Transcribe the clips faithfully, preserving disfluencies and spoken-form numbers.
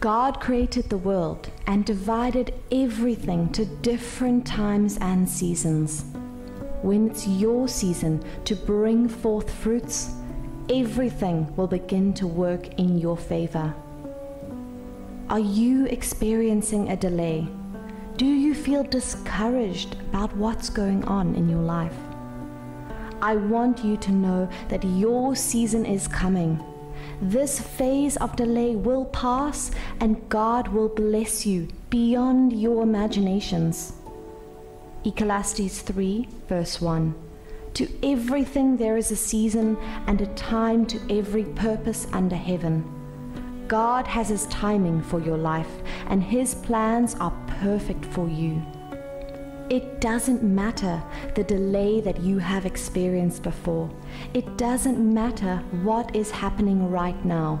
God created the world and divided everything to different times and seasons. When it's your season to bring forth fruits, everything will begin to work in your favor. Are you experiencing a delay? Do you feel discouraged about what's going on in your life? I want you to know that your season is coming. This phase of delay will pass, and God will bless you beyond your imaginations. Ecclesiastes three, verse one. To everything there is a season and a time to every purpose under heaven. God has His timing for your life, and His plans are perfect for you. It doesn't matter the delay that you have experienced before. It doesn't matter what is happening right now.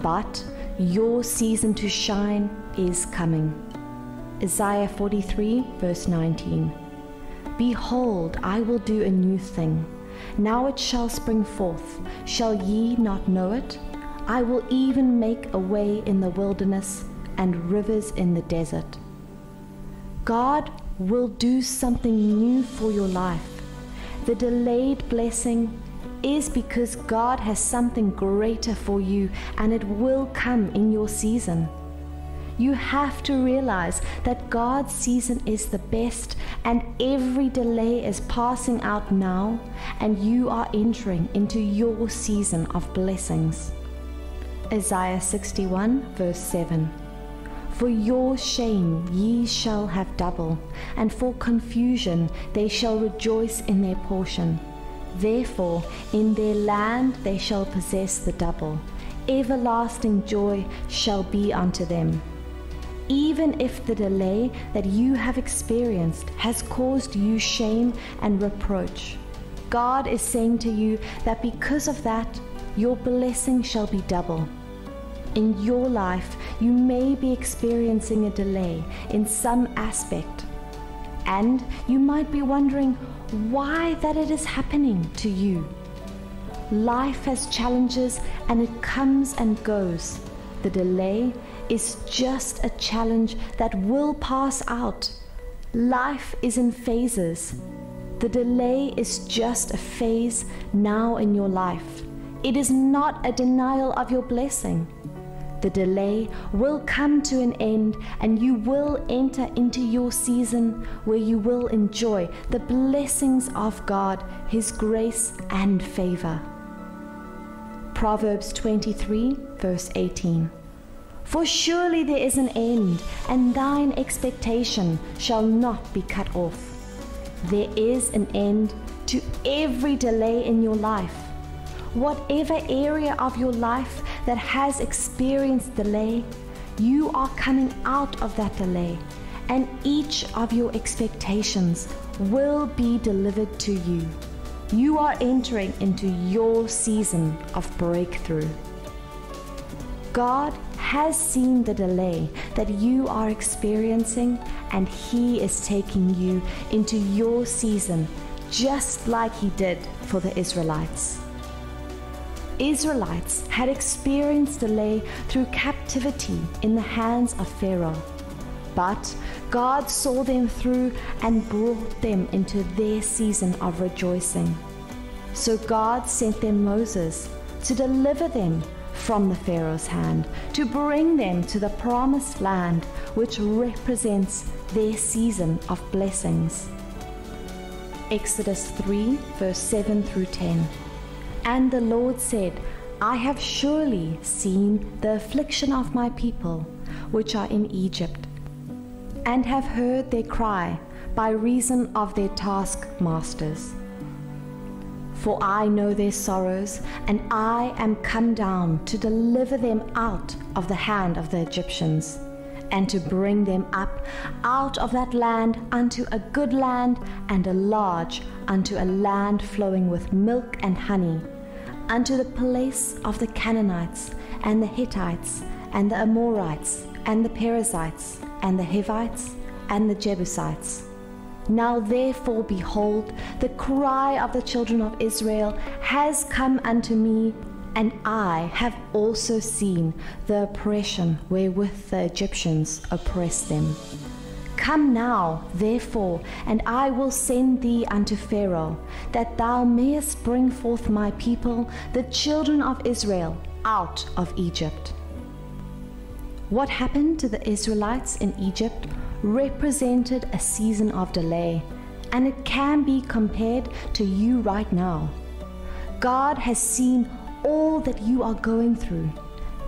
But your season to shine is coming. Isaiah forty-three, verse nineteen. Behold, I will do a new thing. Now it shall spring forth. Shall ye not know it? I will even make a way in the wilderness and rivers in the desert. God will do something new for your life. The delayed blessing is because God has something greater for you, and it will come in your season. You have to realize that God's season is the best, and every delay is passing out now, and you are entering into your season of blessings. Isaiah sixty-one, verse seven. For your shame ye shall have double, and for confusion they shall rejoice in their portion. Therefore in their land they shall possess the double. Everlasting joy shall be unto them. Even if the delay that you have experienced has caused you shame and reproach, God is saying to you that because of that, your blessing shall be double. In your life, you may be experiencing a delay in some aspect, and you might be wondering why that it is happening to you. Life has challenges, and it comes and goes. The delay is just a challenge that will pass out. Life is in phases. The delay is just a phase now in your life. It is not a denial of your blessing. The delay will come to an end, and you will enter into your season where you will enjoy the blessings of God, His grace and favor. Proverbs twenty-three, verse eighteen. For surely there is an end, and thine expectation shall not be cut off. There is an end to every delay in your life. Whatever area of your life that has experienced delay, you are coming out of that delay, and each of your expectations will be delivered to you. You are entering into your season of breakthrough. God has seen the delay that you are experiencing, and He is taking you into your season just like He did for the Israelites. Israelites had experienced delay through captivity in the hands of Pharaoh, but God saw them through and brought them into their season of rejoicing. So God sent them Moses to deliver them from the Pharaoh's hand, to bring them to the promised land, which represents their season of blessings. Exodus three, verse seven through ten. And the Lord said, I have surely seen the affliction of my people, which are in Egypt, and have heard their cry by reason of their taskmasters. For I know their sorrows, and I am come down to deliver them out of the hand of the Egyptians, and to bring them up out of that land unto a good land, and a large, unto a land flowing with milk and honey, unto the place of the Canaanites, and the Hittites, and the Amorites, and the Perizzites, and the Hivites, and the Jebusites. Now therefore, behold, the cry of the children of Israel has come unto me, And I have also seen the oppression wherewith the Egyptians oppressed them. Come now, therefore, and I will send thee unto Pharaoh, that thou mayest bring forth my people, the children of Israel, out of Egypt." What happened to the Israelites in Egypt represented a season of delay, and it can be compared to you right now. God has seen all that you are going through,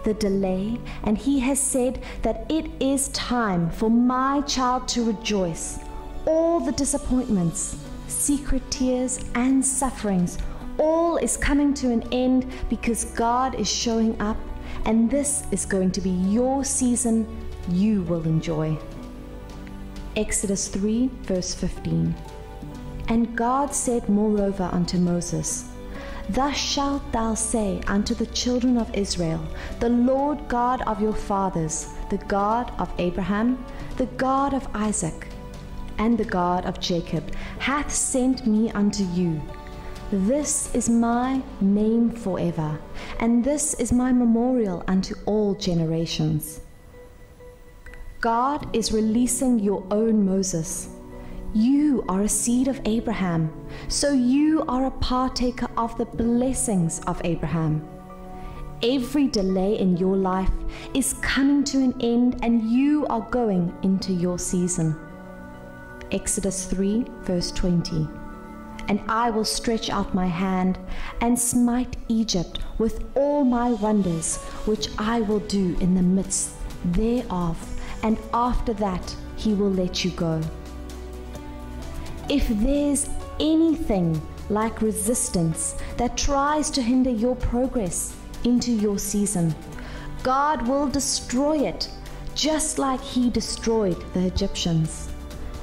the delay, and He has said that it is time for my child to rejoice. All the disappointments, secret tears, and sufferings, all is coming to an end because God is showing up, and this is going to be your season you will enjoy. Exodus three, verse fifteen. "And God said moreover unto Moses, Thus shalt thou say unto the children of Israel, The Lord God of your fathers, the God of Abraham, the God of Isaac, and the God of Jacob, hath sent me unto you. This is my name forever, and this is my memorial unto all generations." God is releasing your own Moses. You are a seed of Abraham, so you are a partaker of the blessings of Abraham. Every delay in your life is coming to an end, and you are going into your season. Exodus three, verse twenty. "And I will stretch out my hand and smite Egypt with all my wonders, which I will do in the midst thereof, and after that he will let you go." If there's anything like resistance that tries to hinder your progress into your season, God will destroy it, just like He destroyed the Egyptians.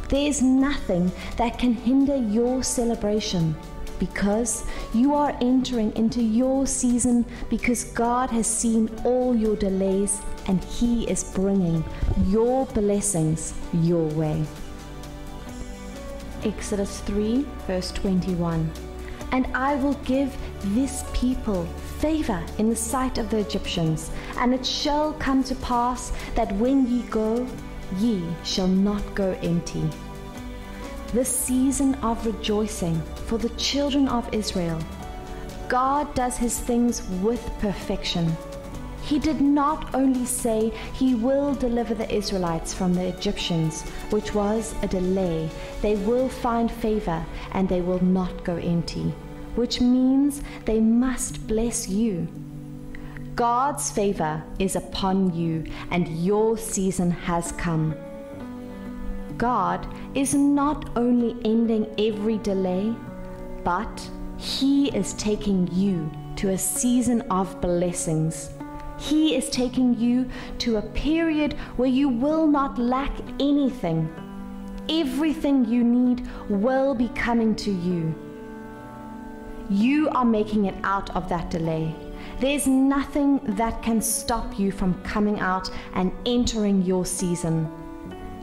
There's nothing that can hinder your celebration, because you are entering into your season because God has seen all your delays and He is bringing your blessings your way. Exodus three, verse twenty-one. "And I will give this people favor in the sight of the Egyptians, and it shall come to pass that when ye go, ye shall not go empty." This season of rejoicing for the children of Israel, God does His things with perfection. He did not only say He will deliver the Israelites from the Egyptians, which was a delay. They will find favor and they will not go empty, which means they must bless you. God's favor is upon you, and your season has come. God is not only ending every delay, but He is taking you to a season of blessings. He is taking you to a period where you will not lack anything. Everything you need will be coming to you. You are making it out of that delay. There's nothing that can stop you from coming out and entering your season.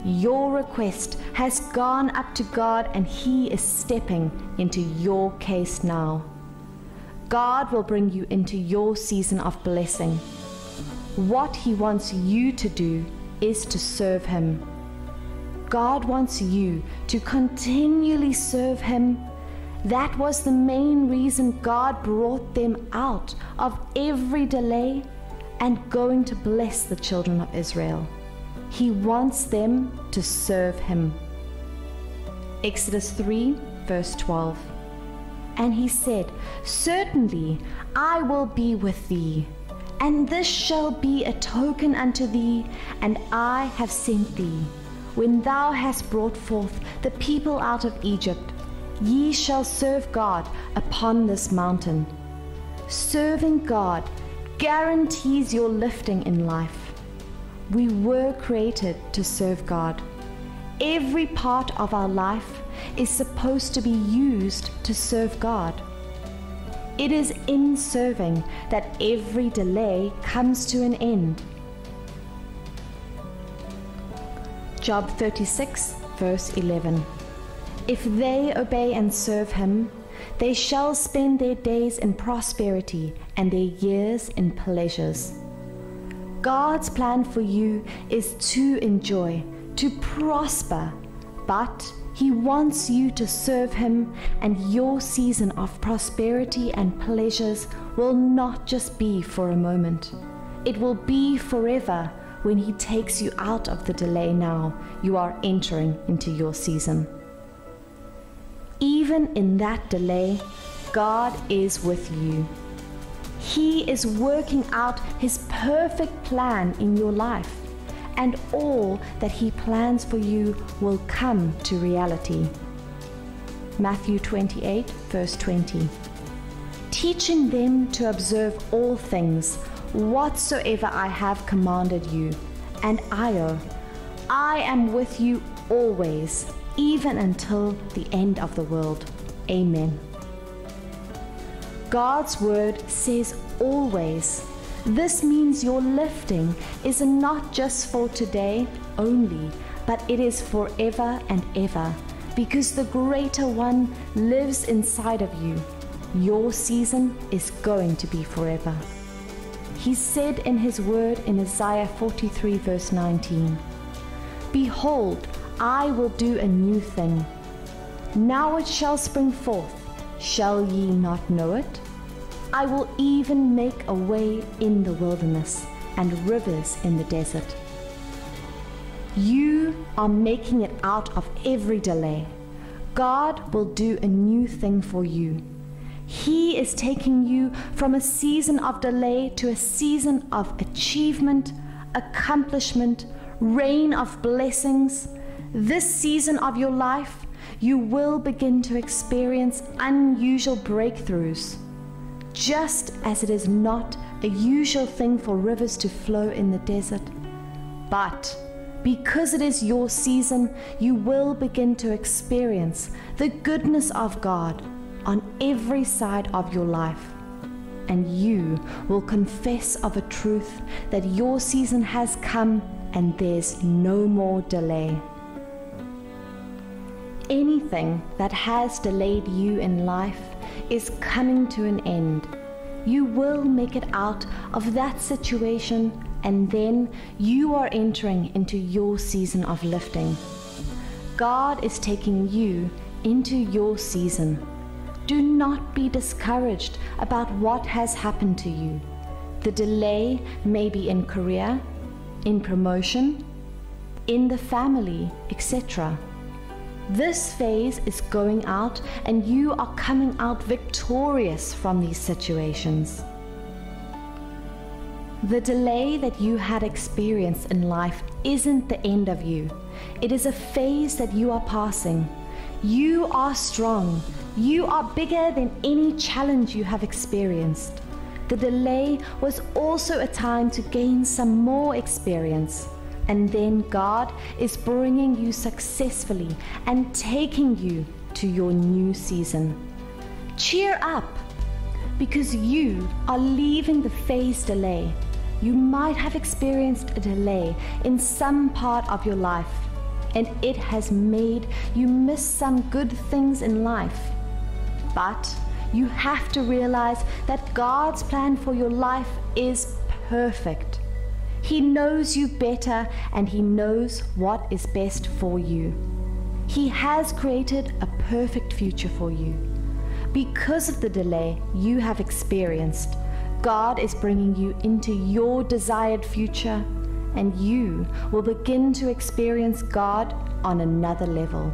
Your request has gone up to God, and He is stepping into your case now. God will bring you into your season of blessing. What He wants you to do is to serve Him. God wants you to continually serve Him. That was the main reason God brought them out of every delay and going to bless the children of Israel. He wants them to serve Him. Exodus three, verse twelve. "And He said, Certainly I will be with thee, and this shall be a token unto thee, and I have sent thee. When thou hast brought forth the people out of Egypt, ye shall serve God upon this mountain." Serving God guarantees your lifting in life. We were created to serve God. Every part of our life is supposed to be used to serve God. It is in serving that every delay comes to an end. Job thirty-six, verse eleven. "If they obey and serve Him, They shall spend their days in prosperity and their years in pleasures. God's plan for you is to enjoy, to prosper, but He wants you to serve Him, and your season of prosperity and pleasures will not just be for a moment. It will be forever when He takes you out of the delay now you are entering into your season. Even in that delay, God is with you. He is working out His perfect plan in your life, and all that He plans for you will come to reality. Matthew twenty-eight, verse twenty. Teaching them to observe all things, whatsoever I have commanded you, and I, I am with you always, even until the end of the world. Amen. God's word says always. This means your lifting is not just for today only, but it is forever and ever, because the greater one lives inside of you. Your season is going to be forever. He said in His word in Isaiah forty-three verse nineteen, "Behold, I will do a new thing. Now it shall spring forth. Shall ye not know it? I will even make a way in the wilderness and rivers in the desert." You are making it out of every delay. God will do a new thing for you. He is taking you from a season of delay to a season of achievement, accomplishment, reign of blessings. This season of your life, you will begin to experience unusual breakthroughs. Just as it is not a usual thing for rivers to flow in the desert, but because it is your season, you will begin to experience the goodness of God on every side of your life, and you will confess of a truth that your season has come and there's no more delay. Anything that has delayed you in life is coming to an end. You will make it out of that situation, and then you are entering into your season of lifting. God is taking you into your season. Do not be discouraged about what has happened to you. The delay may be in career, in promotion, in the family, et cetera. This phase is going out, and you are coming out victorious from these situations. The delay that you had experienced in life isn't the end of you. It is a phase that you are passing. You are strong. You are bigger than any challenge you have experienced. The delay was also a time to gain some more experience. And then God is bringing you successfully and taking you to your new season. Cheer up, because you are leaving the phase delay. You might have experienced a delay in some part of your life, and it has made you miss some good things in life. But you have to realize that God's plan for your life is perfect. He knows you better, and He knows what is best for you. He has created a perfect future for you. Because of the delay you have experienced, God is bringing you into your desired future, and you will begin to experience God on another level.